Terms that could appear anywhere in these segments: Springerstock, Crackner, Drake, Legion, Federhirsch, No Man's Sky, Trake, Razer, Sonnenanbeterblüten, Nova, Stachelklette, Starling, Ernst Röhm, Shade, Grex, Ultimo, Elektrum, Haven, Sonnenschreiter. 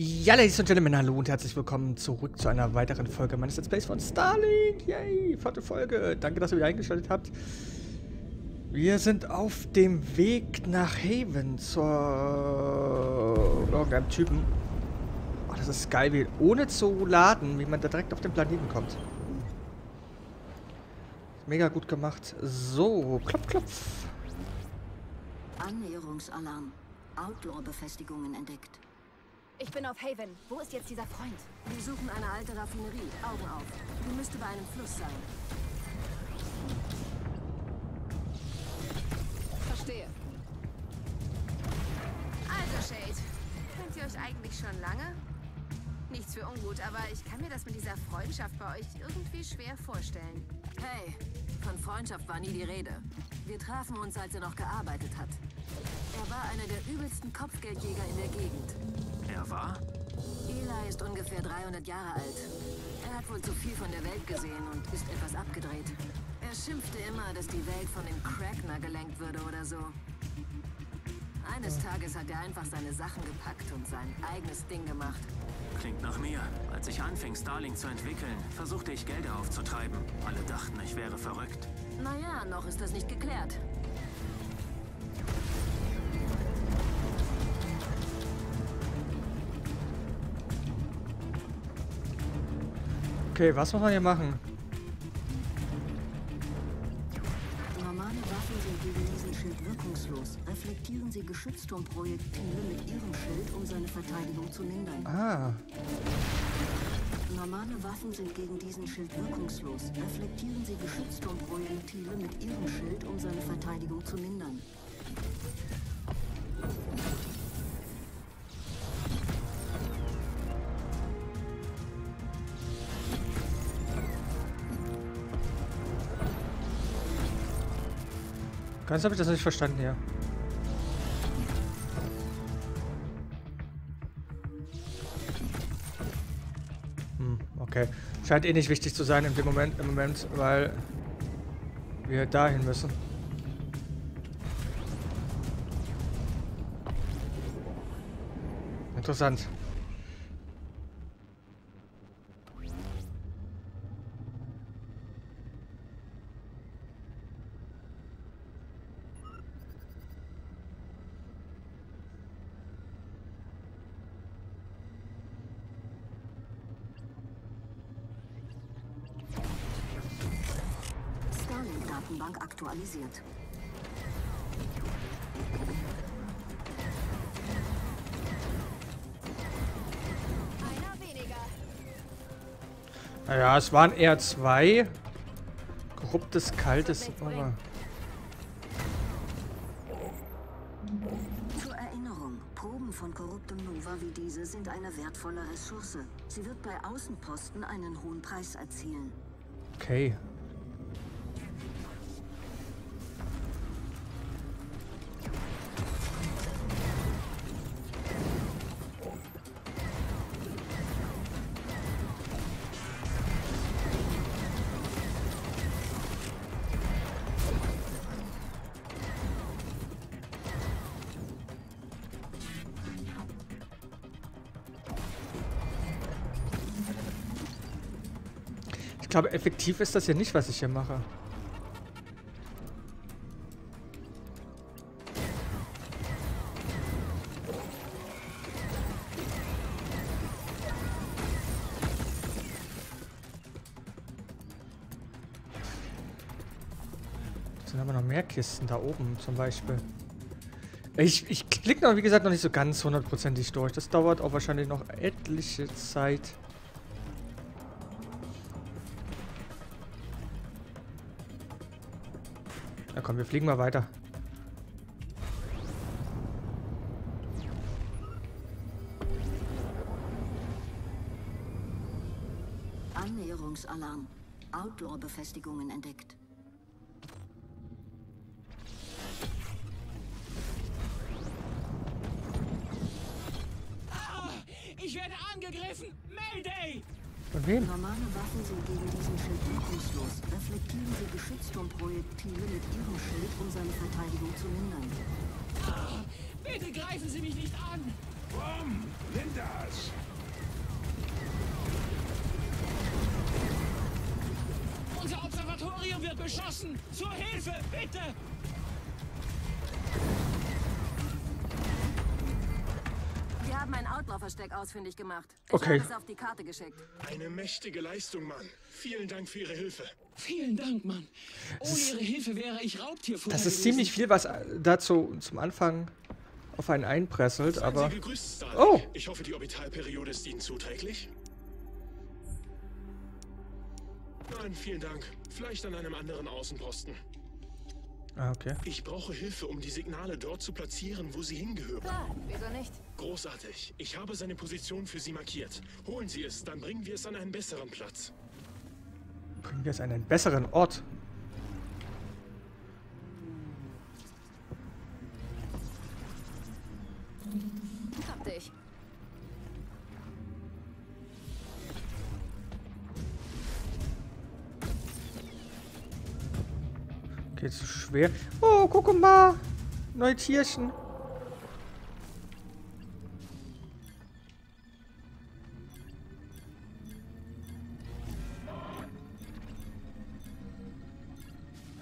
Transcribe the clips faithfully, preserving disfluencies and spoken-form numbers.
Ja, Ladies und Gentlemen, hallo und herzlich willkommen zurück zu einer weiteren Folge meines Let's Plays von Starling. Yay, vierte Folge. Danke, dass ihr wieder eingeschaltet habt. Wir sind auf dem Weg nach Haven zur irgendeinem Typen. Oh, das ist geil, wie ohne zu laden, wie man da direkt auf den Planeten kommt. Mega gut gemacht. So, klopf, klopf. Annäherungsalarm. Outdoor-Befestigungen entdeckt. Ich bin auf Haven. Wo ist jetzt dieser Freund? Wir suchen eine alte Raffinerie. Augen auf. Du müsstest bei einem Fluss sein. Verstehe. Also Shade, kennt ihr euch eigentlich schon lange? Nichts für ungut, aber ich kann mir das mit dieser Freundschaft bei euch irgendwie schwer vorstellen. Hey, von Freundschaft war nie die Rede. Wir trafen uns, als er noch gearbeitet hat. Er war einer der übelsten Kopfgeldjäger in der Gegend. Er war? Eli ist ungefähr dreihundert Jahre alt. Er hat wohl zu viel von der Welt gesehen und ist etwas abgedreht. Er schimpfte immer, dass die Welt von dem Crackner gelenkt würde oder so. Eines Tages hat er einfach seine Sachen gepackt und sein eigenes Ding gemacht. Klingt nach mir. Als ich anfing, Starling zu entwickeln, versuchte ich, Gelder aufzutreiben. Alle dachten, ich wäre verrückt. Naja, noch ist das nicht geklärt. Okay, was muss man hier machen? Normale Waffen sind gegen diesen Schild wirkungslos. Reflektieren Sie Geschützturmprojektile mit Ihrem Schild, um seine Verteidigung zu mindern. Ah. Normale Waffen sind gegen diesen Schild wirkungslos. Reflektieren Sie Geschützturmprojektile mit Ihrem Schild, um seine Verteidigung zu mindern. Ganz habe ich das nicht verstanden hier. Hm, okay. Scheint eh nicht wichtig zu sein in dem Moment, im Moment, weil wir dahin müssen. Interessant. Bank aktualisiert. Einer weniger. Naja, es waren eher zwei. Korruptes, kaltes. Zur Erinnerung, Proben von korruptem Nova wie diese sind eine wertvolle Ressource. Sie wird bei Außenposten einen hohen Preis erzielen. Okay. Ich glaube, effektiv ist das hier nicht, was ich hier mache. Jetzt haben wir noch mehr Kisten da oben zum Beispiel. Ich, ich klicke noch, wie gesagt, noch nicht so ganz hundertprozentig durch. Das dauert auch wahrscheinlich noch etliche Zeit. Na komm, wir fliegen mal weiter. Annäherungsalarm. Outdoor-Befestigungen entdeckt. Ah, ich werde angegriffen! Mayday! Von wem? Normale Waffen sind gegen diesen Schild wirkungslos. Reflektieren Sie Geschützturmprojektile mit Ihrem Schild, um seine Verteidigung zu mindern. Ah, bitte greifen Sie mich nicht an! Komm, Linda, wird beschossen! Zur Hilfe, bitte! Wir haben ein Outlaw-Versteck ausfindig gemacht. Okay. Ich habe es auf die Karte geschickt. Eine mächtige Leistung, Mann. Vielen Dank für Ihre Hilfe. Vielen Dank, Mann. Ohne Ihre Hilfe wäre ich Raubtierfutter. Das ist ziemlich viel, was dazu zum Anfang auf einen einpresselt, aber... Gegrüßt, oh! Ich hoffe, die Orbitalperiode ist Ihnen zuträglich. Nein, vielen Dank. Vielleicht an einem anderen Außenposten. Ah, okay. Ich brauche Hilfe, um die Signale dort zu platzieren, wo sie hingehören. Klar, wieso nicht? Großartig. Ich habe seine Position für Sie markiert. Holen Sie es, dann bringen wir es an einen besseren Platz. Bringen wir es an einen besseren Ort? Hab dich. Okay, zu schwer. Oh, guck mal. Neue Tierchen.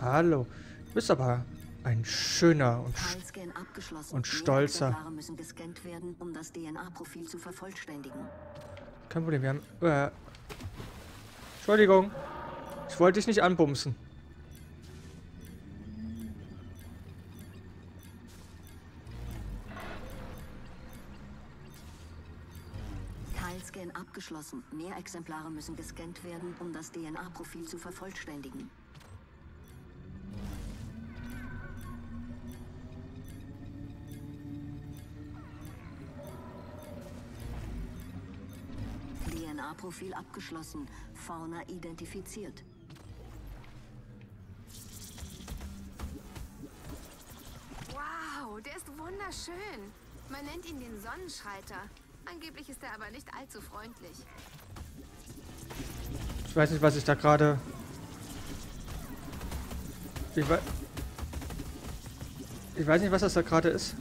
Hallo. Du bist aber ein schöner und, und stolzer. Müssen gescannt werden, um das D N A-Profil zu vervollständigen. Kein Problem, wir haben... Äh, Entschuldigung. Ich wollte dich nicht anbumsen. Abgeschlossen. Mehr Exemplare müssen gescannt werden, um das D N A-Profil zu vervollständigen. D N A-Profil abgeschlossen. Fauna identifiziert. Wow, der ist wunderschön. Man nennt ihn den Sonnenschreiter. Angeblich ist er aber nicht allzu freundlich. Ich weiß nicht, was ich da gerade... Ich, we... ich weiß nicht, was das da gerade ist.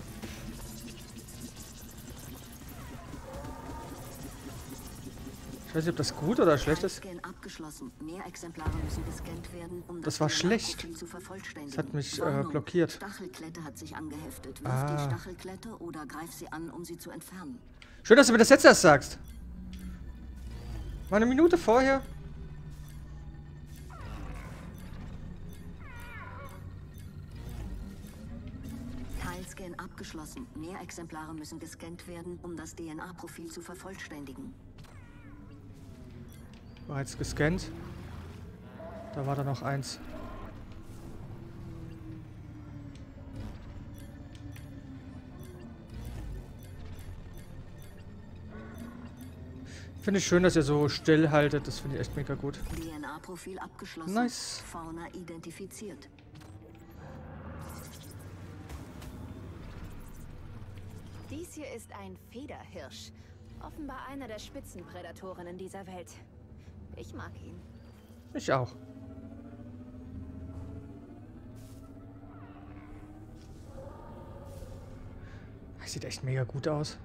Ich weiß nicht, ob das gut oder schlecht ist. Das war schlecht. Das hat mich äh, blockiert. Stachelklette hat sich angeheftet. Wirf die Stachelklette oder greif sie an, um sie zu entfernen. Schön, dass du mir das jetzt erst sagst. Mal eine Minute vorher. Teilscan abgeschlossen. Mehr Exemplare müssen gescannt werden, um das D N A-Profil zu vervollständigen. Bereits gescannt. Da war da noch eins. Finde ich schön, dass ihr so still haltet. Das finde ich echt mega gut. D N A-Profil abgeschlossen. Nice. Fauna identifiziert. Dies hier ist ein Federhirsch. Offenbar einer der Spitzenprädatoren in dieser Welt. Ich mag ihn. Ich auch. Das sieht echt mega gut aus.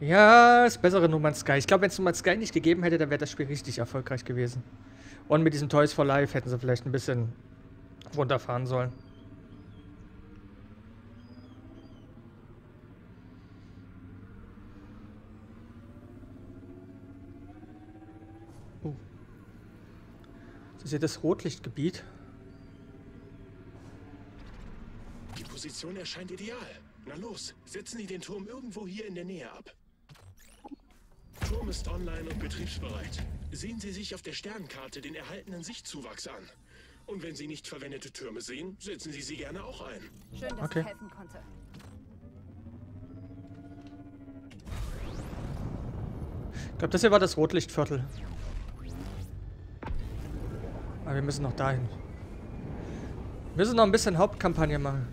Ja, das bessere No Man's Sky. Ich glaube, wenn es No Man's Sky nicht gegeben hätte, dann wäre das Spiel richtig erfolgreich gewesen. Und mit diesem Toys for Life hätten sie vielleicht ein bisschen runterfahren sollen. Oh. Das ist ja das Rotlichtgebiet. Die Position erscheint ideal. Na los, setzen Sie den Turm irgendwo hier in der Nähe ab. Turm ist online und betriebsbereit. Sehen Sie sich auf der Sternkarte den erhaltenen Sichtzuwachs an. Und wenn Sie nicht verwendete Türme sehen, setzen Sie sie gerne auch ein. Schön, dass okay. ich helfen konnte. Ich glaube, das hier war das Rotlichtviertel. Aber wir müssen noch dahin. Wir müssen noch ein bisschen Hauptkampagne machen.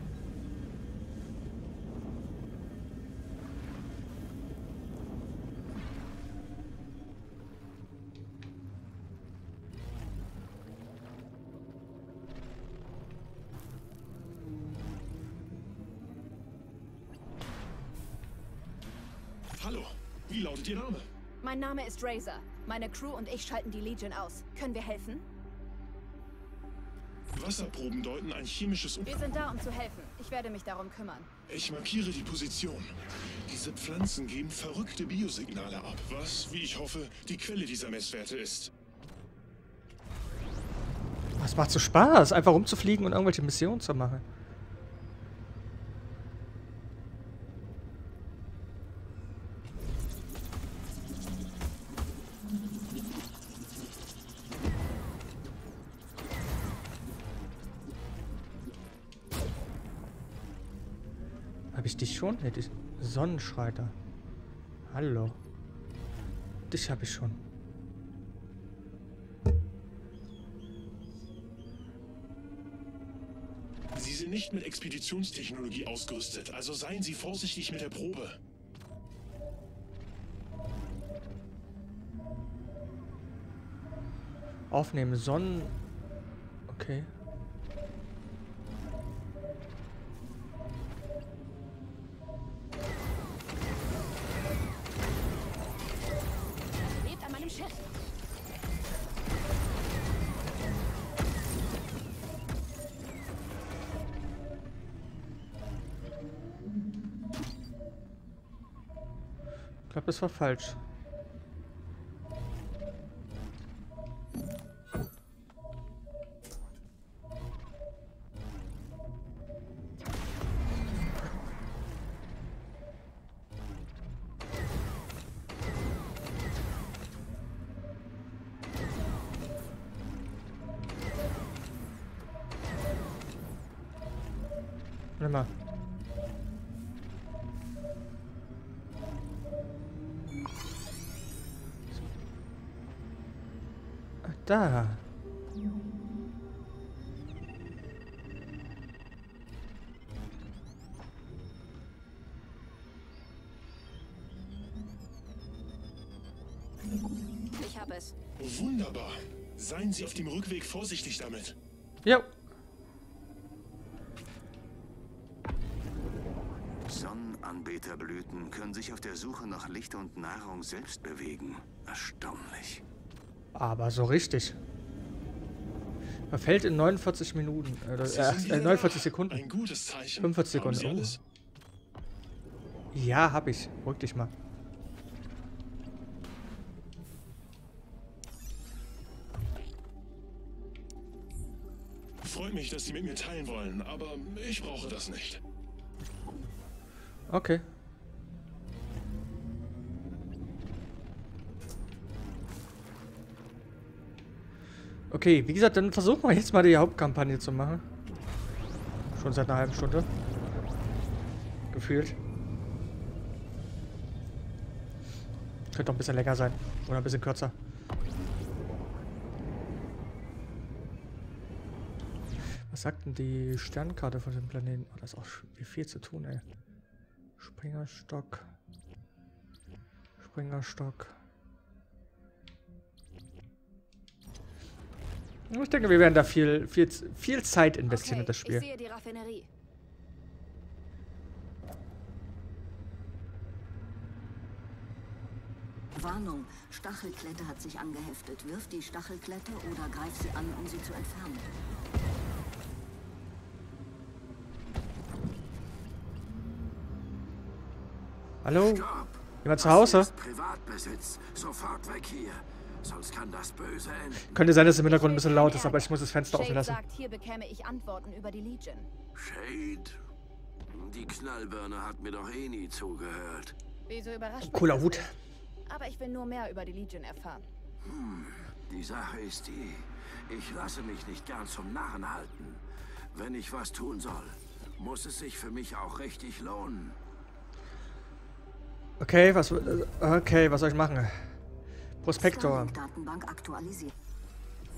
Mein Name ist Razer. Meine Crew und ich schalten die Legion aus. Können wir helfen? Wasserproben deuten ein chemisches Unglück. Wir sind da, um zu helfen. Ich werde mich darum kümmern. Ich markiere die Position. Diese Pflanzen geben verrückte Biosignale ab, was, wie ich hoffe, die Quelle dieser Messwerte ist. Es macht so Spaß, einfach rumzufliegen und irgendwelche Missionen zu machen. Hab ich dich schon? Nee, die Sonnenschreiter. Hallo. Dich hab ich schon. Sie sind nicht mit Expeditionstechnologie ausgerüstet, also seien Sie vorsichtig mit der Probe. Aufnehmen, Sonnen... Okay. Ich glaube, das war falsch. Warte mal. Da. Ich habe es. Wunderbar. Seien Sie auf dem Rückweg vorsichtig damit. Jo. Sonnenanbeterblüten können sich auf der Suche nach Licht und Nahrung selbst bewegen. Erstaunlich. Aber so richtig. Man fällt in neunundvierzig Minuten. Äh, äh, neunundvierzig Sekunden. Ein gutes Zeichen. fünfundvierzig Sekunden. Oh. Ja, hab ich. Beruhig dich mal. Freut mich, dass Sie mit mir teilen wollen, aber ich brauche das nicht. Okay. Okay, wie gesagt, dann versuchen wir jetzt mal die Hauptkampagne zu machen. Schon seit einer halben Stunde. Gefühlt. Könnte noch ein bisschen länger sein. Oder ein bisschen kürzer. Was sagt denn die Sternkarte von dem Planeten? Oh, da ist auch viel zu tun, ey. Springerstock. Springerstock. Ich denke, wir werden da viel, viel, viel Zeit investieren okay, in das Spiel. Ich sehe die Raffinerie. Warnung, Stachelklette hat sich angeheftet. Wirf die Stachelklette oder greif sie an, um sie zu entfernen. Hallo? Stopp. Jemand zu Hause? Das ist Privatbesitz. Sofort weg hier. Sonst kann das böse enden. Könnte sein, dass es im Hintergrund ein bisschen laut ist, aber ich muss das Fenster Shade offen lassen. Sagt, hier bekäme ich Antworten über die Legion. Shade? Die Knallbirne hat mir doch eh nie zugehört. Wieso überrascht mich? Cooler Hut. Aber ich will nur mehr über die Legion erfahren. Hm, die Sache ist die, ich lasse mich nicht gern zum Narren halten. Wenn ich was tun soll, muss es sich für mich auch richtig lohnen. Okay, was, okay, was soll ich machen? Prospektor. Datenbank aktualisiert.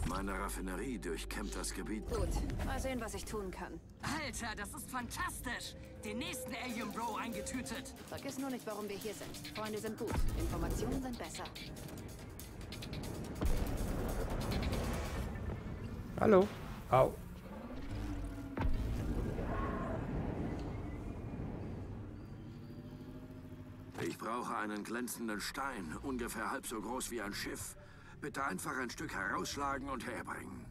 Meine Raffinerie durchkämmt das Gebiet. Gut, mal sehen, was ich tun kann. Alter, das ist fantastisch. Den nächsten Alien Bro eingetütet. Vergiss nur nicht, warum wir hier sind. Freunde sind gut. Informationen sind besser. Hallo. Au. Ich brauche einen glänzenden Stein, ungefähr halb so groß wie ein Schiff. Bitte einfach ein Stück herausschlagen und herbringen.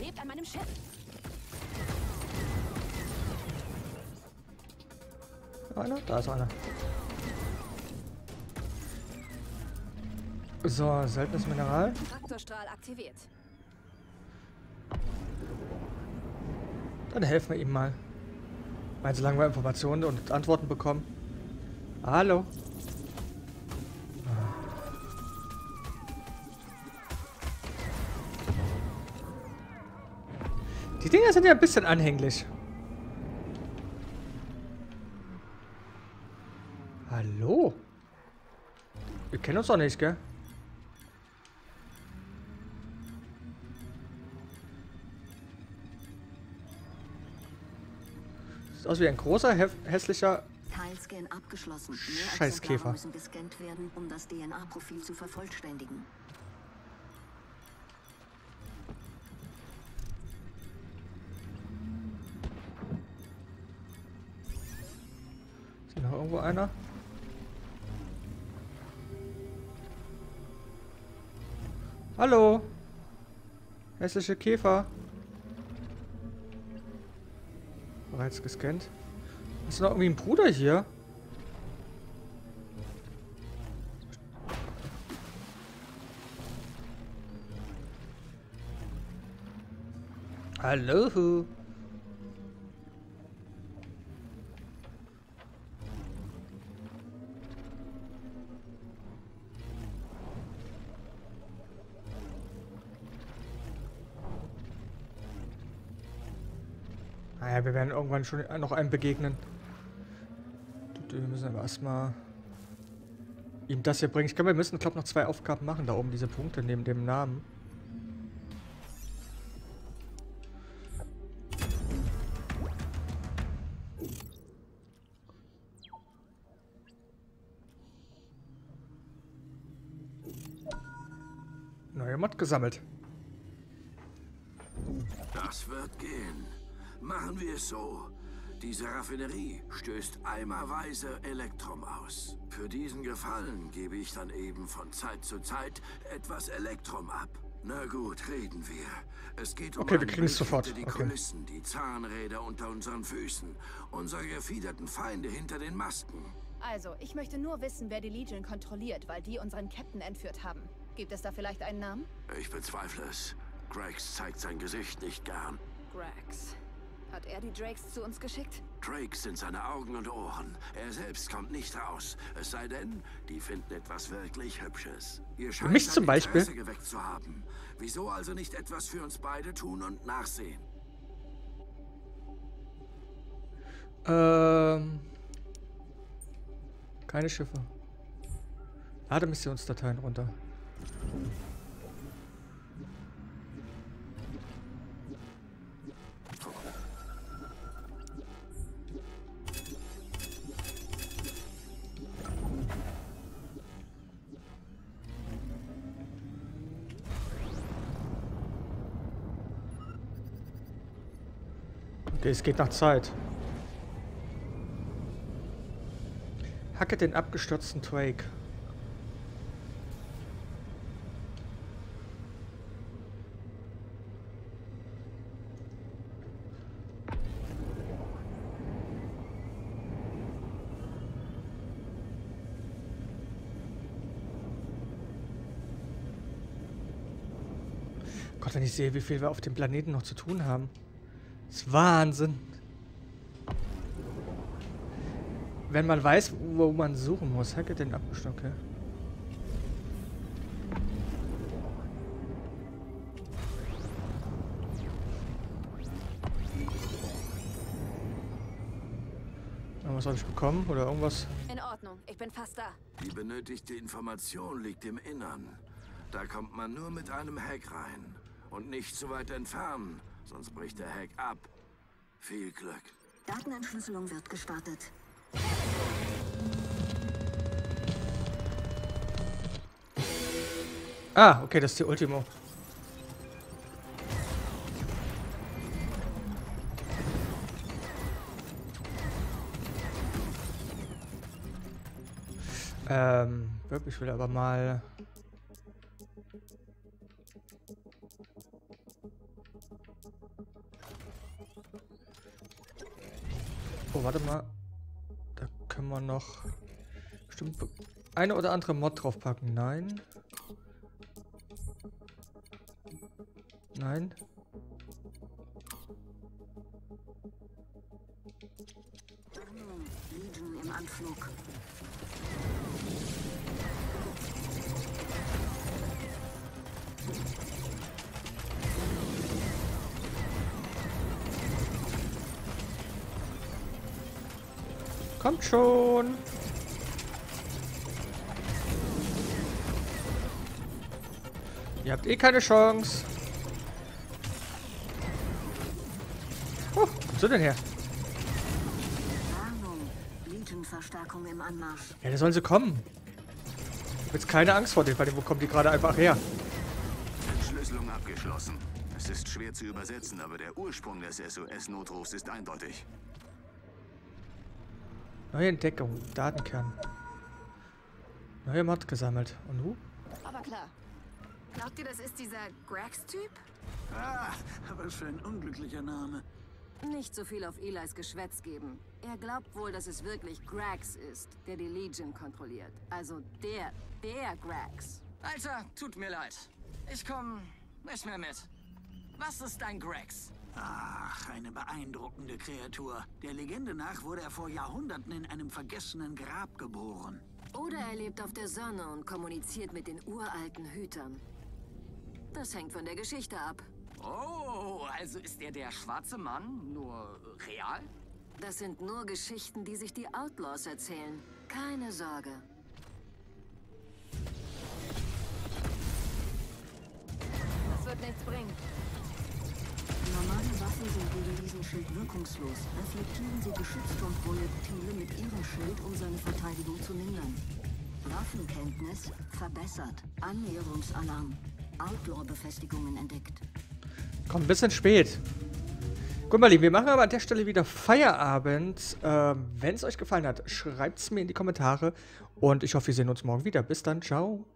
Lebt an meinem Schiff. Einer? Da ist einer. So, seltenes Mineral. Traktorstrahl aktiviert. Dann helfen wir ihm mal. Weil solange wir Informationen und Antworten bekommen. Hallo. Die Dinger sind ja ein bisschen anhänglich. Hallo. Wir kennen uns doch nicht, gell? Sieht aus wie ein großer, hässlicher Scheißkäfer. Müssen gescannt werden, um das D N A-Profil zu vervollständigen. Ist noch irgendwo einer? Hallo! Hässliche Käfer! Bereits gescannt. Ist noch irgendwie ein Bruder hier? Hallo! Naja, wir werden irgendwann schon noch einem begegnen. Wir müssen aber erstmal ihm das hier bringen. Ich glaube, wir müssen, glaube ich, noch zwei Aufgaben machen, da oben diese Punkte neben dem Namen. Neuer Mod gesammelt. Das wird gehen. Machen wir es so. Diese Raffinerie stößt eimerweise Elektrum aus. Für diesen Gefallen gebe ich dann eben von Zeit zu Zeit etwas Elektrum ab. Na gut, reden wir. Es geht um okay, wir kriegen es sofort. Die okay. Kulissen, die Zahnräder unter unseren Füßen, unsere gefiederten Feinde hinter den Masken. Also, ich möchte nur wissen, wer die Legion kontrolliert, weil die unseren Captain entführt haben. Gibt es da vielleicht einen Namen? Ich bezweifle es. Grex zeigt sein Gesicht nicht gern. Grex... Hat er die Drakes zu uns geschickt? Drakes sind seine Augen und Ohren. Er selbst kommt nicht raus. Es sei denn, die finden etwas wirklich Hübsches. Ihr scheint mich zum Beispiel geweckt zu haben. Wieso also nicht etwas für uns beide tun und nachsehen? Ähm. Keine Schiffe. Lade Missionsdateien runter. Es geht nach Zeit. Hacke den abgestürzten Trake. Gott, wenn ich sehe, wie viel wir auf dem Planeten noch zu tun haben. Das ist Wahnsinn. Wenn man weiß, wo man suchen muss. Hacke den Abgestocke. Was habe ich bekommen? Oder irgendwas? In Ordnung, ich bin fast da. Die benötigte Information liegt im Innern. Da kommt man nur mit einem Hack rein. Und nicht zu weit entfernen. Sonst bricht der Hack ab. Viel Glück. Datenentschlüsselung wird gestartet. Ah, okay, das ist die Ultimo. Ähm, Ich will aber mal... Oh, warte mal. Da können wir noch... Bestimmt eine oder andere Mod draufpacken. Nein. Nein. Legion im Anflug. Kommt schon! Ihr habt eh keine Chance! Oh, kommst du denn her? Verstärkung im Anmarsch. Ja, da sollen sie kommen. Ich hab jetzt keine Angst vor denen, weil wo kommen die gerade einfach her? Entschlüsselung abgeschlossen. Es ist schwer zu übersetzen, aber der Ursprung des S O S-Notrufs ist eindeutig. Neue Entdeckung, Datenkern. Neue Mod gesammelt. Und du? Aber klar. Glaubt ihr, das ist dieser Grex-Typ? Ah, was für ein unglücklicher Name. Nicht so viel auf Elis Geschwätz geben. Er glaubt wohl, dass es wirklich Grex ist, der die Legion kontrolliert. Also der, der Grex. Alter, tut mir leid. Ich komme nicht mehr mit. Was ist dein Grex? Ach, eine beeindruckende Kreatur. Der Legende nach wurde er vor Jahrhunderten in einem vergessenen Grab geboren. Oder er lebt auf der Sonne und kommuniziert mit den uralten Hütern. Das hängt von der Geschichte ab. Oh, also ist er der schwarze Mann, nur real? Das sind nur Geschichten, die sich die Outlaws erzählen. Keine Sorge. Das wird nichts bringen. Normale Waffen sind gegen diesen Schild wirkungslos. Reflektieren sie Geschützturmprojektive mit ihrem Schild, um seine Verteidigung zu mindern. Waffenkenntnis verbessert. Annäherungsalarm. Outlaw-Befestigungen entdeckt. Kommt ein bisschen spät. Gut, mal Lieben, wir machen aber an der Stelle wieder Feierabend. Ähm, wenn es euch gefallen hat, schreibt es mir in die Kommentare. Und ich hoffe, wir sehen uns morgen wieder. Bis dann, ciao.